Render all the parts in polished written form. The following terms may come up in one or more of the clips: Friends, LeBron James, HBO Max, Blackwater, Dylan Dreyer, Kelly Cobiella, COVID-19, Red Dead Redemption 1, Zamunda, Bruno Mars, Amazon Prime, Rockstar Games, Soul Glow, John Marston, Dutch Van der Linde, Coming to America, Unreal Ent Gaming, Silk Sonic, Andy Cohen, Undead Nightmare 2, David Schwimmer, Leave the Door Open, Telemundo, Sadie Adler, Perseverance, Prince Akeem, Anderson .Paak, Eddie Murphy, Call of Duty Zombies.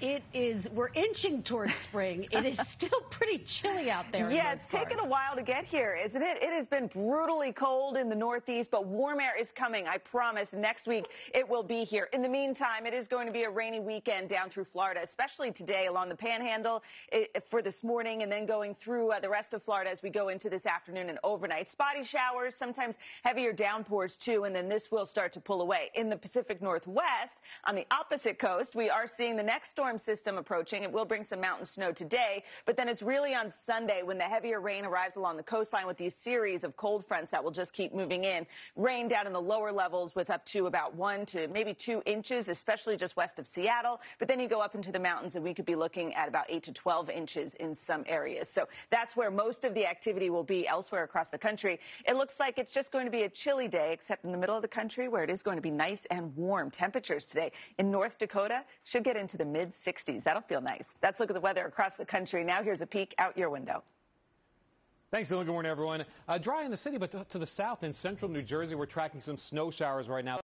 It is, we're inching towards spring. It is still pretty chilly out there. Yeah, it's taken a while to get here, isn't it? It has been brutally cold in the Northeast, but warm air is coming. I promise next week it will be here. In the meantime, it is going to be a rainy weekend down through Florida, especially today along the Panhandle for this morning and then going through the rest of Florida as we go into this afternoon and overnight. Spotty showers, sometimes heavier downpours too, and then this will start to pull away. In the Pacific Northwest, on the opposite coast, we are seeing the next storm system approaching. It will bring some mountain snow today, but then it's really on Sunday when the heavier rain arrives along the coastline with these series of cold fronts that will just keep moving in. Rain down in the lower levels with up to about 1 to maybe 2 inches, especially just west of Seattle. But then you go up into the mountains and we could be looking at about 8 to 12 inches in some areas. So that's where most of the activity will be elsewhere across the country. It looks like it's just going to be a chilly day, except in the middle of the country where it is going to be nice and warm. Temperatures today in North Dakota should get into the mid-60s. That'll feel nice. That's a look at the weather across the country. Now here's a peek out your window. Thanks, Dylan. Good morning, everyone. Dry in the city, but to the south in central New Jersey, we're tracking some snow showers right now.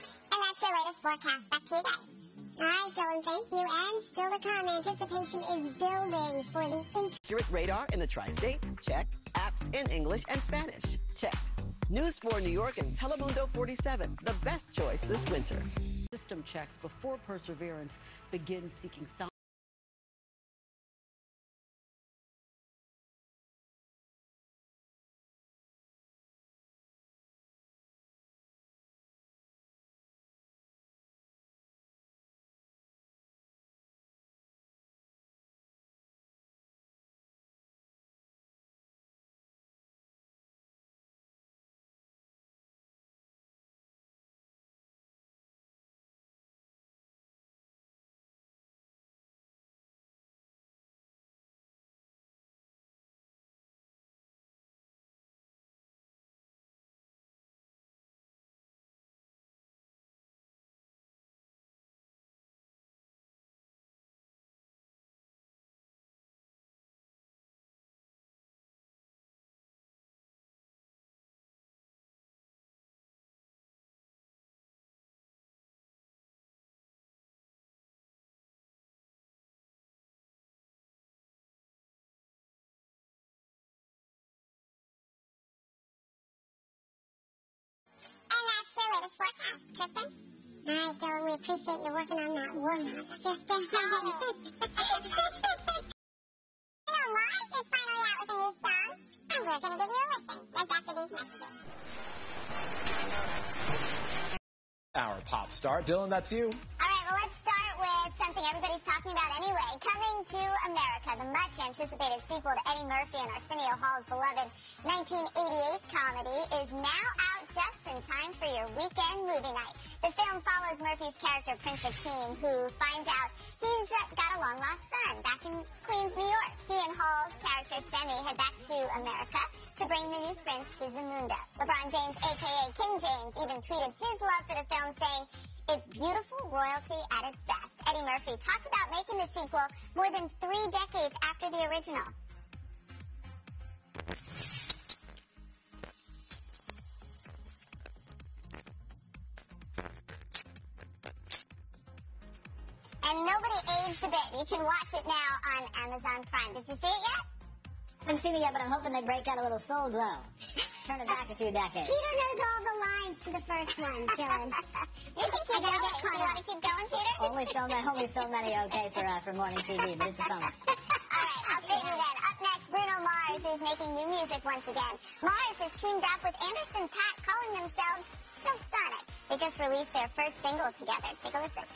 And that's your latest forecast back to you guys. All right, Dylan, thank you. And still to come, anticipation is building for the accurate radar in the tri-state. Check. Apps in English and Spanish. Check. News 4 New York and Telemundo 47, the best choice this winter. System checks before Perseverance begins seeking signs. Latest forecast, Kristen. All right, Dylan, we appreciate you working on that warm-up. Just stay Bruno Mars is finally out with a new song, and we're going to give you a listen right after these messages. Our pop star, Dylan, that's you. All right, well, let's start with something everybody's talking about anyway. Coming to America, the much-anticipated sequel to Eddie Murphy and Arsenio Hall's beloved 1988 comedy is now out just in time for your weekend movie night. The film follows Murphy's character, Prince Akeem, who finds out he's got a long-lost son back in Queens, New York. He and Hall's character, Sammy, head back to America to bring the new prince to Zamunda. LeBron James, a.k.a. King James, even tweeted his love for the film, saying, "It's beautiful royalty at its best." Eddie Murphy talked about making the sequel more than 3 decades after the original. And nobody aged a bit. You can watch it now on Amazon Prime. Did you see it yet? I haven't seen it yet, but I'm hoping they break out a little Soul Glow. Turn it back a few decades. Peter knows all the lines to the first one, Dylan. You can keep going. You want to keep going, Peter? Only so many okay for morning TV, but it's a bummer. All right, I'll see you then. Up next, Bruno Mars is making new music once again. Mars has teamed up with Anderson .Paak, calling themselves Silk Sonic. They just released their first single together. Take a listen.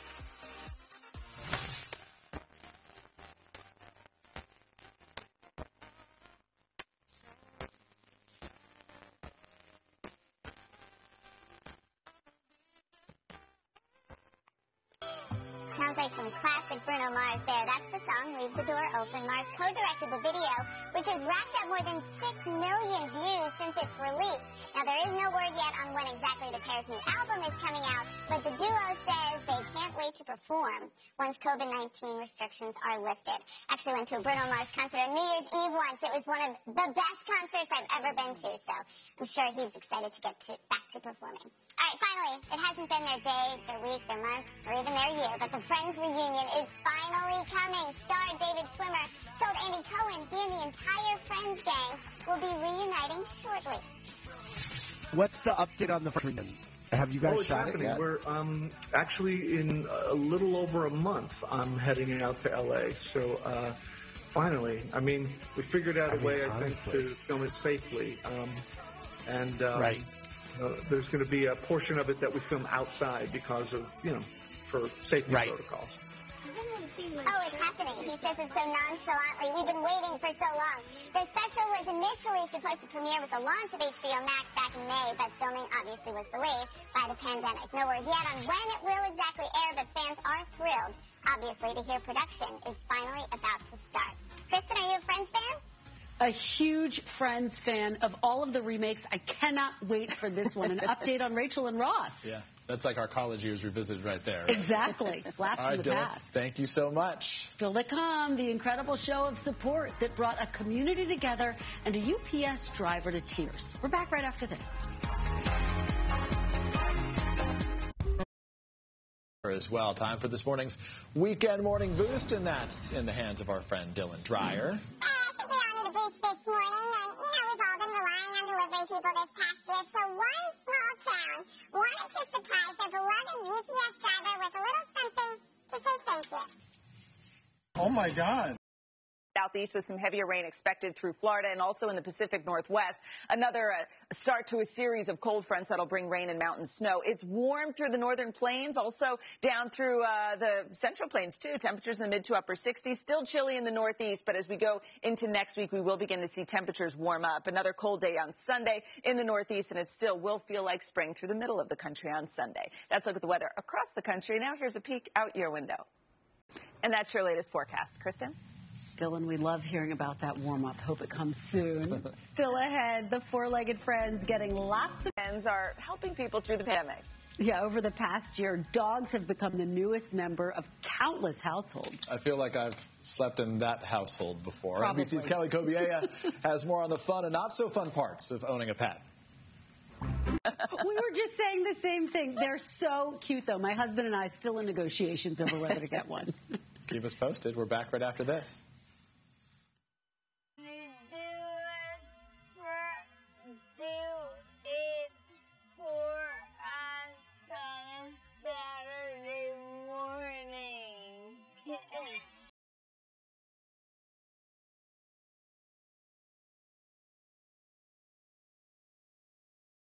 Sounds like some classic Bruno Mars there. That's the song, Leave the Door Open. Mars co-directed the video, which has racked up more than 6 million views since its release. Now, there is no word yet on when exactly the pair's new album is coming out, but the duo says they can't wait to perform once COVID-19 restrictions are lifted. Actually, I went to a Bruno Mars concert on New Year's Eve once. It was one of the best concerts I've ever been to, so I'm sure he's excited to get back to performing. All right, finally, it hasn't been their day, their week, their month, or even their year, but the Friends reunion is finally coming. Star David Schwimmer told Andy Cohen he and the entire Friends gang will be reuniting shortly. What's the update on the Friends reunion? Have you guys shot it yet? We're actually in a little over a month. I'm heading out to L.A., so finally. I mean, we figured out a way, honestly, I think, to film it safely. Right. There's going to be a portion of it that we film outside because of, for safety protocols. Oh, it's happening. He says it so nonchalantly. We've been waiting for so long. The special was initially supposed to premiere with the launch of HBO Max back in May, but filming obviously was delayed by the pandemic. No word yet on when it will exactly air, but fans are thrilled, obviously, to hear production is finally about to start. Kristen, are you a Friends fan? A huge Friends fan of all of the remakes. I cannot wait for this one. An update on Rachel and Ross. Yeah. That's like our college years revisited right there. Right? Exactly. Blast from the past. Thank you so much. Still to come, the incredible show of support that brought a community together and a UPS driver to tears. We're back right after this. As well, time for this morning's Weekend Morning Boost, and that's in the hands of our friend Dylan Dreyer. I think we all need a boost this morning, and, we've all been relying on delivery people this past year, so one small town wanted to surprise their beloved UPS driver with a little something to say thank you. Oh, my God. Southeast with some heavier rain expected through Florida and also in the Pacific Northwest. Another start to a series of cold fronts that'll bring rain and mountain snow. It's warm through the northern plains, also down through the central plains, too. Temperatures in the mid to upper 60s. Still chilly in the northeast, but as we go into next week, we will begin to see temperatures warm up. Another cold day on Sunday in the northeast, and it still will feel like spring through the middle of the country on Sunday. That's a look at the weather across the country. Now here's a peek out your window. And that's your latest forecast. Kristen? Dylan, we love hearing about that warm-up. Hope it comes soon. Still ahead, the four-legged friends getting lots of friends are helping people through the pandemic. Yeah, over the past year, dogs have become the newest member of countless households. I feel like I've slept in that household before. Probably. NBC's Kelly Cobiella has more on the fun and not-so-fun parts of owning a pet. We were just saying the same thing. They're so cute, though. My husband and I still in negotiations over whether to get one. Keep us posted. We're back right after this.